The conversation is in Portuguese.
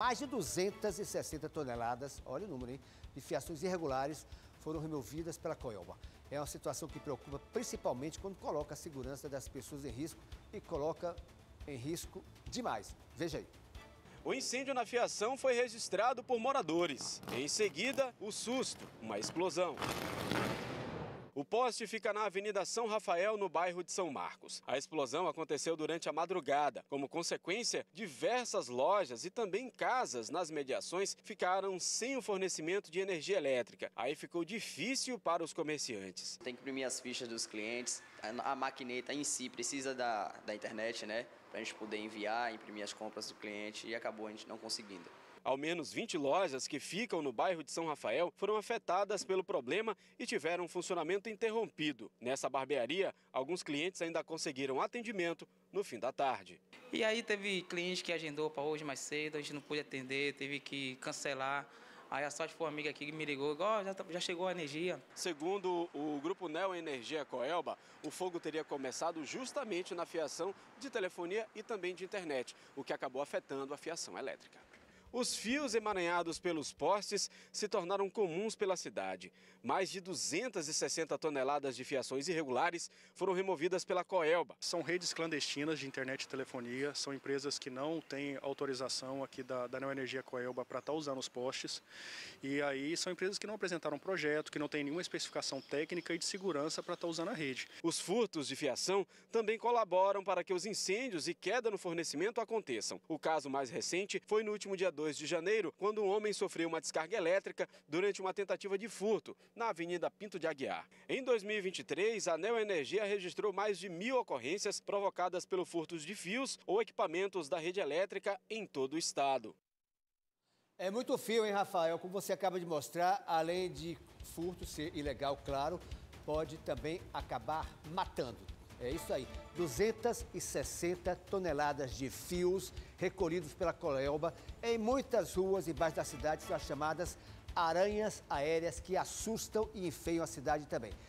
Mais de 260 toneladas, olha o número, hein, de fiações irregulares foram removidas pela Coelba. É uma situação que preocupa principalmente quando coloca a segurança das pessoas em risco e coloca em risco demais. Veja aí. O incêndio na fiação foi registrado por moradores. Em seguida, o susto, uma explosão. O poste fica na Avenida São Rafael, no bairro de São Marcos. A explosão aconteceu durante a madrugada. Como consequência, diversas lojas e também casas nas mediações ficaram sem o fornecimento de energia elétrica. Aí ficou difícil para os comerciantes. Tem que imprimir as fichas dos clientes. A maquineta em si precisa da internet, né? Para a gente poder enviar, imprimir as compras do cliente e acabou a gente não conseguindo. Ao menos 20 lojas que ficam no bairro de São Rafael foram afetadas pelo problema e tiveram um funcionamento interrompido. Nessa barbearia, alguns clientes ainda conseguiram atendimento no fim da tarde. E aí teve cliente que agendou para hoje mais cedo, a gente não pôde atender, teve que cancelar. Aí a sorte foi uma amiga aqui que me ligou, já chegou a energia. Segundo o grupo Neoenergia Coelba, o fogo teria começado justamente na fiação de telefonia e também de internet, o que acabou afetando a fiação elétrica. Os fios emaranhados pelos postes se tornaram comuns pela cidade. Mais de 260 toneladas de fiações irregulares foram removidas pela Coelba. São redes clandestinas de internet e telefonia, são empresas que não têm autorização aqui da Neoenergia Coelba para estar usando os postes. E aí são empresas que não apresentaram projeto, que não tem nenhuma especificação técnica e de segurança para estar usando a rede. Os furtos de fiação também colaboram para que os incêndios e queda no fornecimento aconteçam. O caso mais recente foi no último dia 2 de janeiro, quando um homem sofreu uma descarga elétrica durante uma tentativa de furto na Avenida Pinto de Aguiar. Em 2023, a Neoenergia registrou mais de 1.000 ocorrências provocadas pelo furto de fios ou equipamentos da rede elétrica em todo o estado. É muito fio, hein, Rafael? Como você acaba de mostrar, além de furto ser ilegal, claro, pode também acabar matando. É isso aí, 260 toneladas de fios recolhidos pela Coelba em muitas ruas e bairros da cidade, são as chamadas aranhas aéreas que assustam e enfeiam a cidade também.